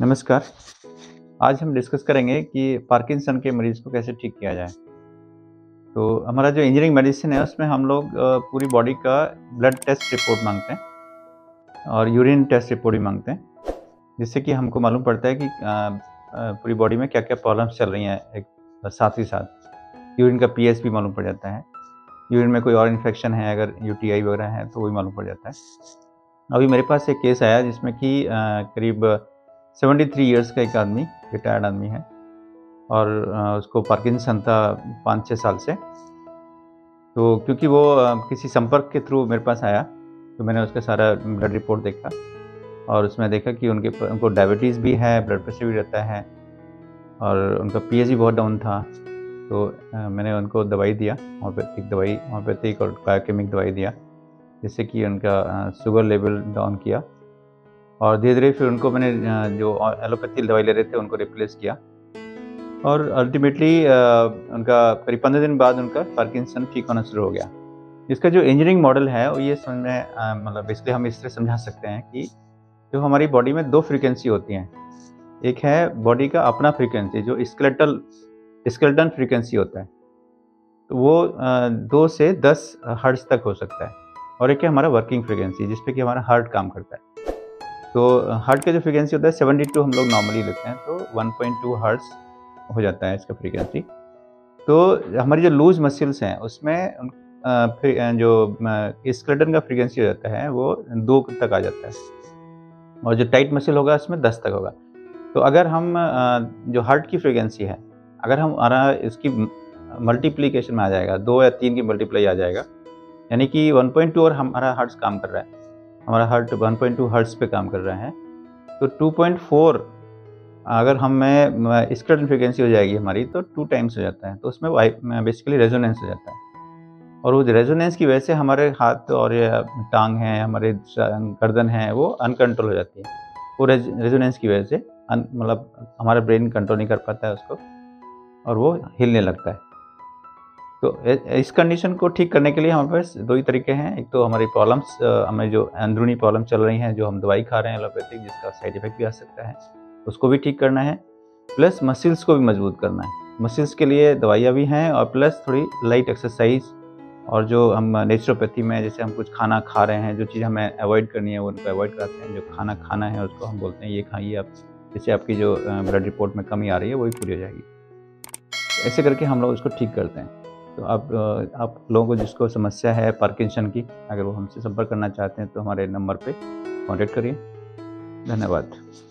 नमस्कार। आज हम डिस्कस करेंगे कि पार्किंसन के मरीज को कैसे ठीक किया जाए। तो हमारा जो इंजीनियरिंग मेडिसिन है उसमें हम लोग पूरी बॉडी का ब्लड टेस्ट रिपोर्ट मांगते हैं और यूरिन टेस्ट रिपोर्ट भी मांगते हैं, जिससे कि हमको मालूम पड़ता है कि पूरी बॉडी में क्या क्या प्रॉब्लम्स चल रही हैं। एक साथ ही साथ यूरिन का पीएच भी मालूम पड़ जाता है। यूरिन में कोई और इन्फेक्शन है, अगर यूटीआई वगैरह है तो वो भी मालूम पड़ जाता है। अभी मेरे पास एक केस आया जिसमें कि करीब 73 ईयर्स का एक आदमी, रिटायर्ड आदमी है, और उसको पार्किंसन था 5-6 साल से। तो क्योंकि वो किसी संपर्क के थ्रू मेरे पास आया तो मैंने उसका सारा ब्लड रिपोर्ट देखा और उसमें देखा कि उनको डायबिटीज़ भी है, ब्लड प्रेशर भी रहता है और उनका पीएच भी बहुत डाउन था। तो मैंने उनको दवाई दिया, होम्योपैथिक और बायोकेमिक दवाई दिया, जिससे कि उनका शुगर लेवल डाउन किया। और धीरे धीरे फिर उनको मैंने जो एलोपैथी दवाई ले रहे थे उनको रिप्लेस किया और अल्टीमेटली उनका करीब 15 दिन बाद उनका पार्किंसन ठीक होना शुरू हो गया। इसका जो इंजीनियरिंग मॉडल है वो ये समझ में, मतलब इसलिए हम इस तरह समझा सकते हैं कि जो हमारी बॉडी में दो फ्रीक्वेंसी होती हैं। एक है बॉडी का अपना फ्रीक्वेंसी जो स्केलेटन फ्रीक्वेंसी होता है, तो वो 2 से 10 हर्ट्ज तक हो सकता है। और एक है हमारा वर्किंग फ्रीक्वेंसी जिसपे कि हमारा हार्ट काम करता है। तो हार्ट का जो फ्रीक्वेंसी होता है 72 हम लोग नॉर्मली लेते हैं, तो 1.2 हर्ट्ज हो जाता है इसका फ्रीक्वेंसी। तो हमारी जो लूज मसल्स हैं उसमें जो स्केलेटन का फ्रीक्वेंसी हो जाता है वो 2 तक आ जाता है और जो टाइट मसल होगा उसमें 10 तक होगा। तो अगर हम जो हार्ट की फ्रीक्वेंसी है अगर हमारा इसकी मल्टीप्लीकेशन में आ जाएगा, 2 या 3 की मल्टीप्लाई आ जाएगा, यानी कि 1.2 और हमारा हार्ट काम कर रहा है, हमारा हार्ट 1.2 हर्ट्ज पे काम कर रहा है, तो 2.4 अगर हमें स्केलेटन फ्रीक्वेंसी हो जाएगी हमारी तो 2 टाइम्स हो जाता है। तो उसमें बेसिकली रेजोनेंस हो जाता है और वो रेजोनेंस की वजह से हमारे हाथ और टांग हैं, हमारे गर्दन है, वो अनकंट्रोल हो जाती है। वो रेजोनेंस की वजह से मतलब हमारा ब्रेन कंट्रोल नहीं कर पाता है उसको और वो हिलने लगता है। तो इस कंडीशन को ठीक करने के लिए हमारे पास 2 ही तरीके हैं। एक तो हमारी प्रॉब्लम्स, हमें जो अंदरूनी प्रॉब्लम चल रही हैं, जो हम दवाई खा रहे हैं एलोपैथिक, जिसका साइड इफेक्ट भी आ सकता है, उसको भी ठीक करना है, प्लस मसल्स को भी मजबूत करना है। मसल्स के लिए दवाइयाँ भी हैं और प्लस थोड़ी लाइट एक्सरसाइज और जो हम नेचुरोपैथी में जैसे हम कुछ खाना खा रहे हैं, जो चीज़ हमें अवॉइड करनी है वो उनको अवॉइड करते हैं, जो खाना खाना है उसको हम बोलते हैं ये खाइए आप, जिससे आपकी जो ब्लड रिपोर्ट में कमी आ रही है वही पूरी हो जाएगी। ऐसे करके हम लोग उसको ठीक करते हैं। तो आप लोगों को जिसको समस्या है पार्किंसन की, अगर वो हमसे संपर्क करना चाहते हैं तो हमारे नंबर पे कांटेक्ट करिए। धन्यवाद।